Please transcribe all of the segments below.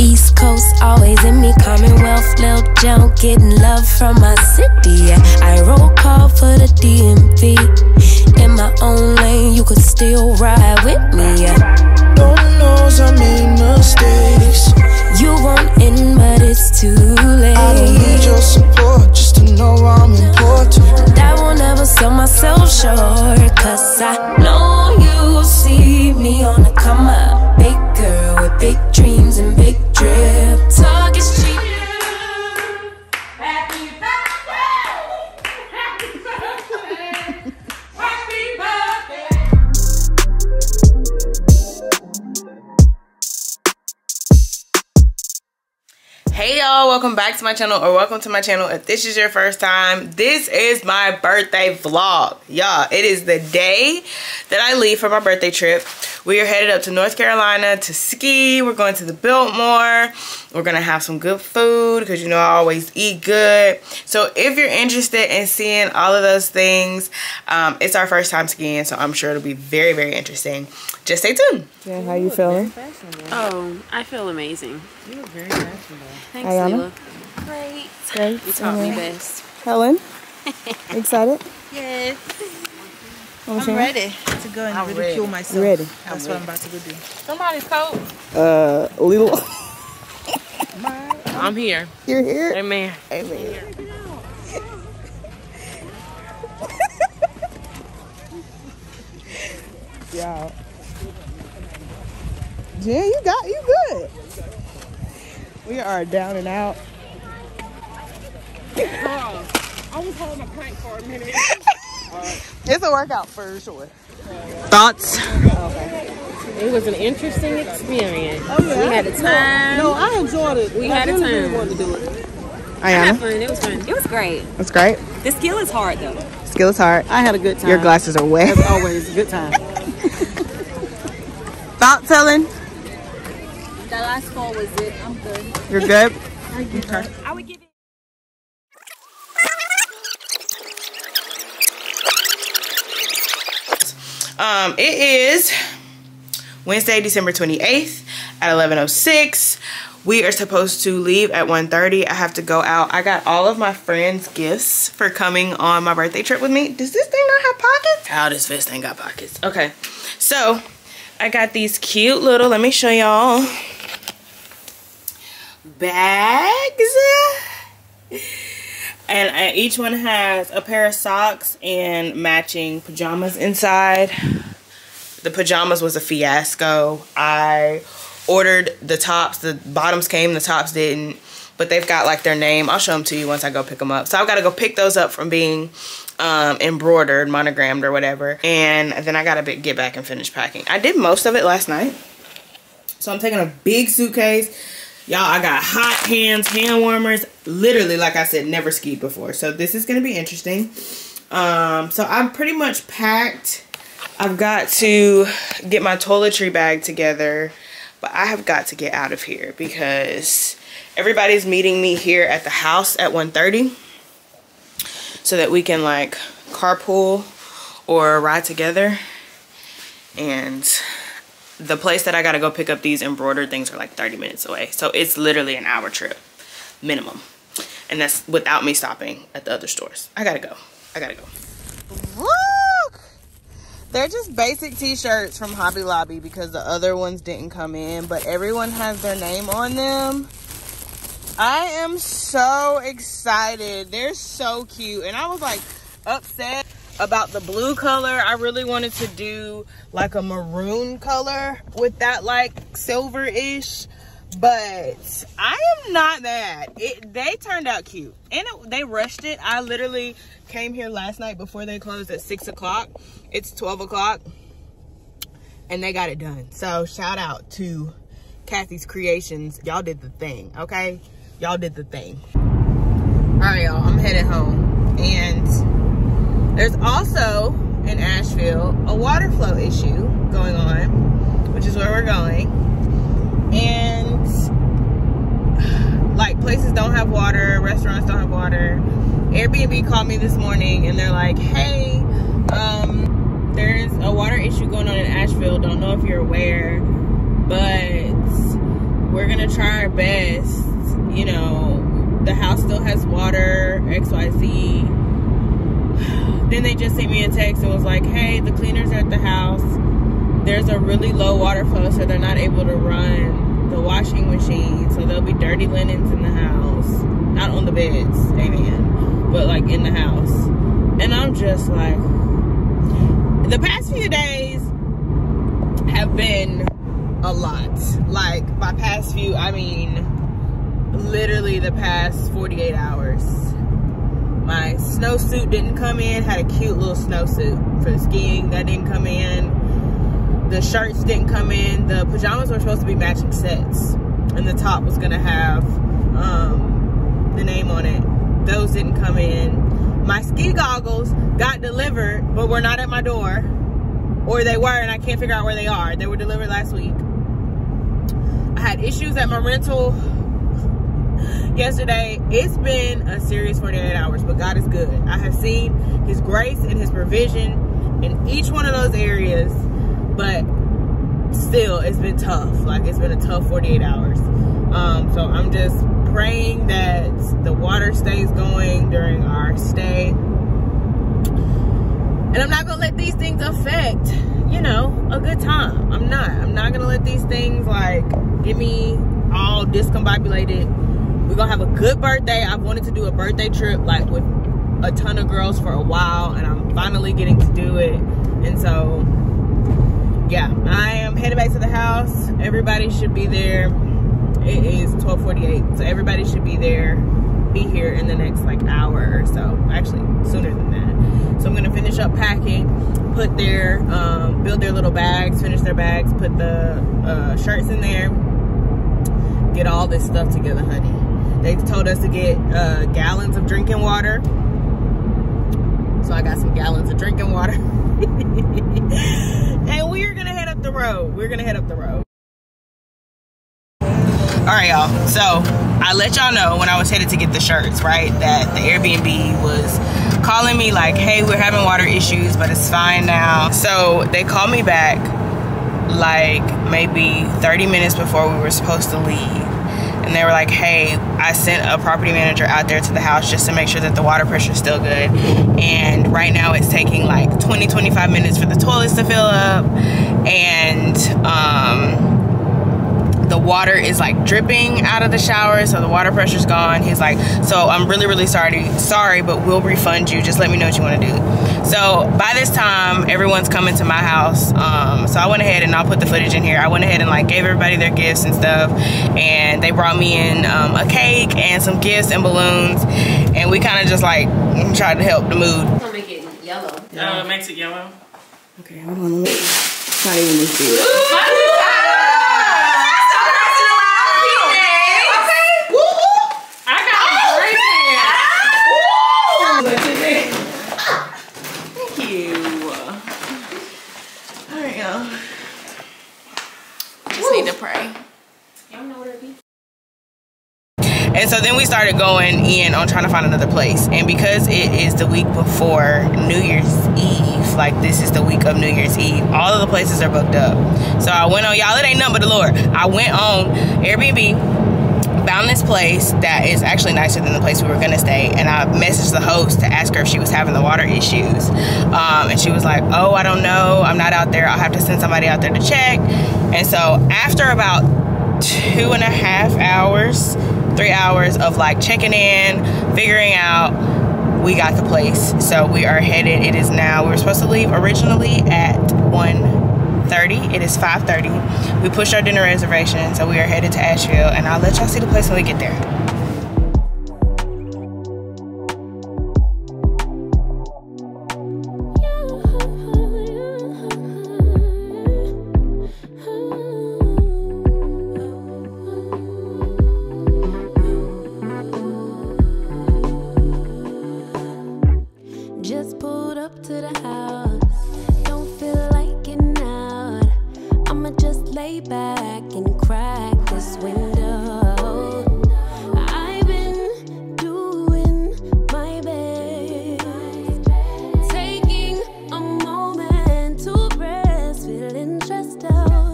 East Coast always in me, Commonwealth, Lil Jon, getting love from my city. Yeah, I roll call for the DMV. In my own lane, you could still ride with me. Yeah. Lord knows I made mistakes. You won't end, but it's too late. I don't need your support just to know I'm important. I won't ever sell myself short, cause I know you'll see me on the come up. Big girl with big dreams and big drip. Talk is cheap. Happy birthday! Happy birthday! Happy birthday! Hey y'all, welcome back to my channel, or welcome to my channel if this is your first time. This is my birthday vlog. Y'all, it is the day that I leave for my birthday trip. We are headed up to North Carolina to ski. We're going to the Biltmore. We're going to have some good food because you know I always eat good. So if you're interested in seeing all of those things, it's our first time skiing, so I'm sure it'll be very, very interesting. Just stay tuned. Yeah, how you feeling? Oh, I feel amazing. You look very fashionable. Thanks, Leila. Great. You taught me best. Helen, excited? Yes. I'm ready to go and ridicule myself. Ready. That's what I'm about to go do. Somebody's coat. Little. I'm here. You're here? Amen. Amen. Y'all. Jen, you good. We are down and out. Girl, I was holding a plank for a minute. It's a workout for sure. Thoughts? It was an interesting experience. Oh, yeah. We had a time. No, I enjoyed it. We had a time. Really wanted to do it. I had fun. It was fun. It was great. It's great. The skill is hard though. Skill is hard. I had a good time. Your glasses are wet. As always, good time. Thoughts, Helen? That last fall was it. I'm good. You're good? Okay. I would give it. It is Wednesday, December 28th at 11:06. We are supposed to leave at 1:30. I have to go out. I got all of my friends' gifts for coming on my birthday trip with me. Does this thing not have pockets? How does this thing got pockets? Okay. So, I got these cute little, let me show y'all, bags. And each one has a pair of socks and matching pajamas inside. The pajamas was a fiasco. I ordered the tops. The bottoms came, the tops didn't. But they've got like their name. I'll show them to you once I go pick them up. So I've got to go pick those up from being embroidered, monogrammed or whatever. And then I got to get back and finish packing. I did most of it last night. So I'm taking a big suitcase. Y'all, I got hot pans, hand warmers. Literally, like I said, never skied before. So this is going to be interesting. So I'm pretty much packed. I've got to get my toiletry bag together. But I have got to get out of here because everybody's meeting me here at the house at 1:30. So that we can, like, carpool or ride together. And the place that I gotta go pick up these embroidered things are like 30 minutes away. So it's literally an hour trip minimum. And that's without me stopping at the other stores. I gotta go. I gotta go. Look! They're just basic t-shirts from Hobby Lobby because the other ones didn't come in. But everyone has their name on them. I am so excited. They're so cute. And I was like upset about the blue color. I really wanted to do like a maroon color with that like silver-ish, but I am not that. They turned out cute and they rushed it. I literally came here last night before they closed at 6 o'clock. It's 12 o'clock and they got it done. So shout out to Kathy's Creations. Y'all did the thing, okay? Y'all did the thing. All right, y'all, I'm headed home. And there's also, in Asheville, a water flow issue going on, which is where we're going. And, like, places don't have water, restaurants don't have water. Airbnb called me this morning, and they're like, hey, there's a water issue going on in Asheville. Don't know if you're aware, but we're we're gonna try our best, you know, the house still has water, XYZ. Then they just sent me a text and was like, hey, the cleaners are at the house, there's a really low water flow, so they're not able to run the washing machine, so there'll be dirty linens in the house, not on the beds, amen, but like in the house. And I'm just like, the past few days have been a lot. Like my past few, I mean literally the past 48 hours. My snowsuit didn't come in, had a cute little snowsuit for the skiing, that didn't come in. The shirts didn't come in. The pajamas were supposed to be matching sets, and the top was gonna have the name on it. Those didn't come in. My ski goggles got delivered but were not at my door, or they were and I can't figure out where they are. They were delivered last week. I had issues at my rental yesterday. It's been a serious 48 hours, but God is good. I have seen his grace and his provision in each one of those areas, but still it's been tough. Like, it's been a tough 48 hours. So I'm just praying that the water stays going during our stay. And I'm not gonna let these things affect, you know, a good time. I'm not gonna let these things like get me all discombobulated. We're gonna have a good birthday. I've wanted to do a birthday trip like with a ton of girls for a while, and I'm finally getting to do it. And so, yeah, I am headed back to the house. Everybody should be there. It is 12:48, so everybody should be there. Be here in the next like hour or so, actually sooner than that. So I'm gonna finish up packing, put their build their little bags, finish their bags, put the shirts in there, get all this stuff together, honey. They told us to get gallons of drinking water, so I got some gallons of drinking water. And we're gonna head up the road. All right, y'all, so I let y'all know when I was headed to get the shirts, right, that the Airbnb was calling me like, hey, we're having water issues, but it's fine now. So they called me back like maybe 30 minutes before we were supposed to leave. And they were like, hey, I sent a property manager out there to the house just to make sure that the water pressure is still good. And right now it's taking like 20, 25 minutes for the toilets to fill up. And, the water is like dripping out of the shower, so the water pressure's gone. He's like, so I'm really sorry, but we'll refund you. Just let me know what you want to do. So by this time, everyone's coming to my house. So I went ahead, and I'll put the footage in here. I went ahead and like gave everybody their gifts and stuff, and they brought me in a cake and some gifts and balloons, and we kind of just like tried to help the mood. Don't make it yellow. No, it makes it yellow. Okay, hold on. It's not even this good. And so then we started going in on trying to find another place. And because it is the week before New Year's Eve, like this is the week of New Year's Eve, all of the places are booked up. So I went on, y'all, it ain't nothing but the Lord. I went on Airbnb, found this place that is actually nicer than the place we were gonna stay. And I messaged the host to ask her if she was having the water issues. And she was like, oh, I don't know, I'm not out there. I'll have to send somebody out there to check. And so after about 3 hours of like checking in, figuring out, we got the place. So we are headed. It is now, we were supposed to leave originally at 1:30. It is 5:30. We pushed our dinner reservation, so we are headed to Asheville, and I'll let y'all see the place when we get there.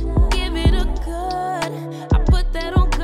Give it a good, I put that on good.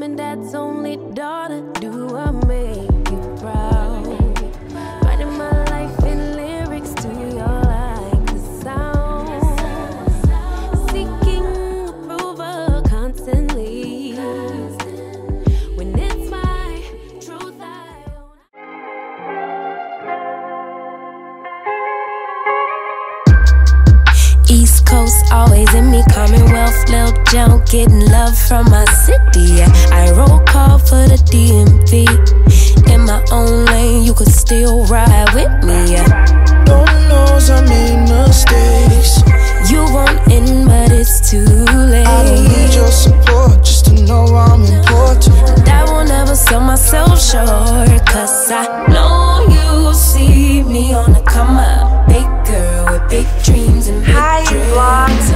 mom and dad's only daughter. Do I make you proud? Writing my life in lyrics to your like the sound. Seeking approval constantly. When it's my truth, I own. East Coast always in me, Commonwealth, Lil Jon, getting love from my city. I roll call for the DMV. In my own lane, you could still ride with me. Lord knows I made mistakes. You won't end, but it's too late. I don't need your support just to know I'm important. I won't ever sell myself short, cause I know you'll see me on the come up. Big girl with big dreams and big dreams.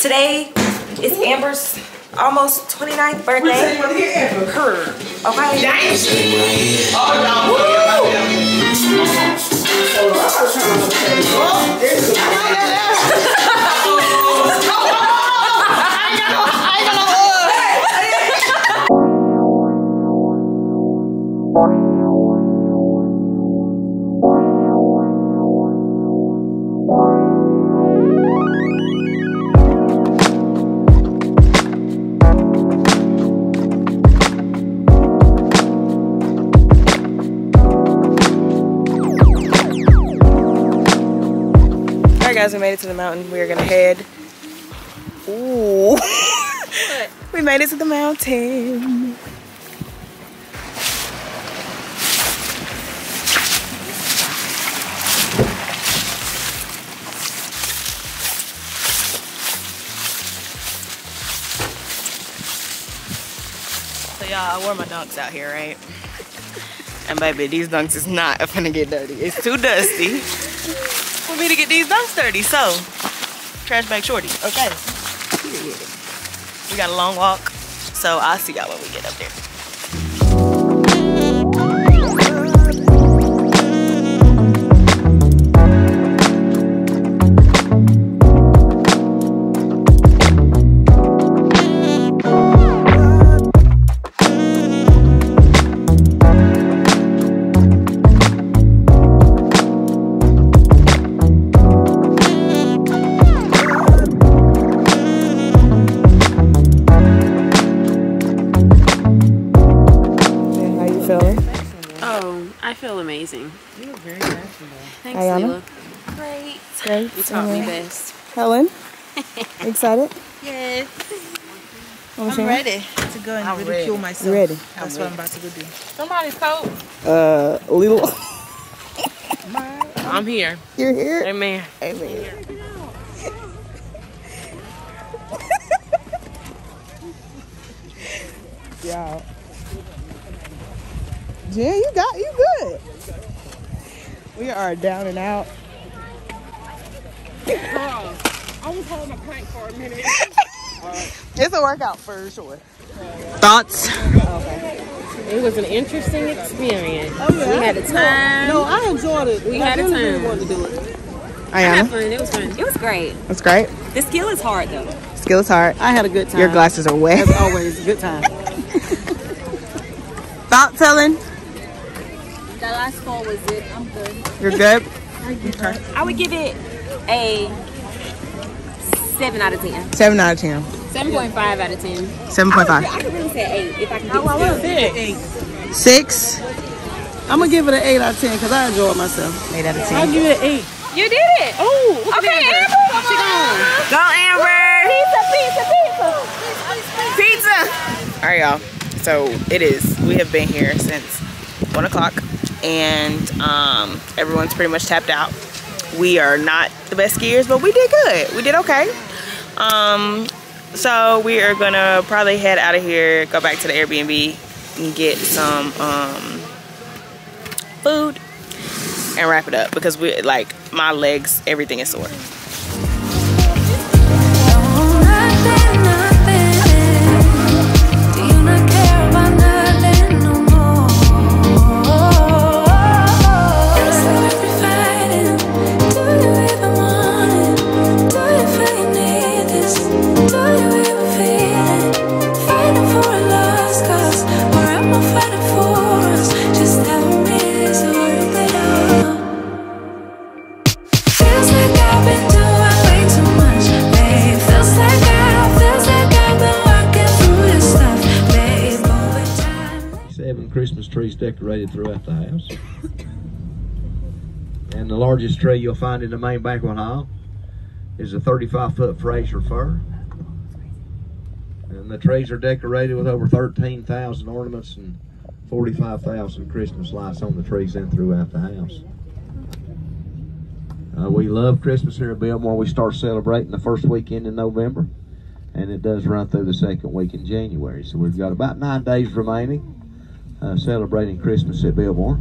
Today is Amber's almost 29th birthday. Her, okay? Guys, we made it to the mountain. We are gonna head. Ooh. We made it to the mountain. So y'all, I wore my dunks out here, right? And baby, these dunks is not finna get dirty. It's too dusty. For me to get these dunks dirty, so trash bag shorty. Okay, we got a long walk, so I'll see y'all when we get up there. You taught me best. Helen, excited? Yes. I'm ready to go and ridicule myself. Ready? That's what I'm about to go do. Somebody's coat. Little. I'm here. You're here? Amen. Amen. Y'all. Jen, you good. We are down and out. Girl, I was holding my plank for a minute. It's a workout for sure. Thoughts? Okay. It was an interesting experience. Oh, yeah. We had a time. No, I enjoyed it. We had a time. I really wanted to do it. I had fun. It was fun. It was great. It's great. The skill is hard, though. Skill is hard. I had a good time. Your glasses are wet. As always, a good time. Thoughts, Helen? That last call was it. I'm good. You're good? I would give it a 7 out of 10. 7 out of 10. 7.5 out of 10. 7.5. I could really say 8 if I can get it. 6. I'm gonna give it an 8 out of 10 because I enjoyed myself. 8 out of 10. I'll give it an 8. You did it. Oh, okay, Amber. She gone. Go, Amber. Pizza, pizza, pizza, pizza. All right, y'all. So it is. We have been here since 1 o'clock, and everyone's pretty much tapped out. We are not the best skiers, but we did good. We did okay. So we are gonna probably head out of here, go back to the Airbnb and get some food and wrap it up because we like my legs, everything is sore. Do you ever feel? Christmas trees decorated throughout the house. And the largest tree you'll find in the main banquet hall is a 35-foot Fraser Fir. And the trees are decorated with over 13,000 ornaments and 45,000 Christmas lights on the trees and throughout the house. We love Christmas here at Biltmore. We start celebrating the first weekend in November, and it does run through the second week in January. So we've got about 9 days remaining celebrating Christmas at Biltmore.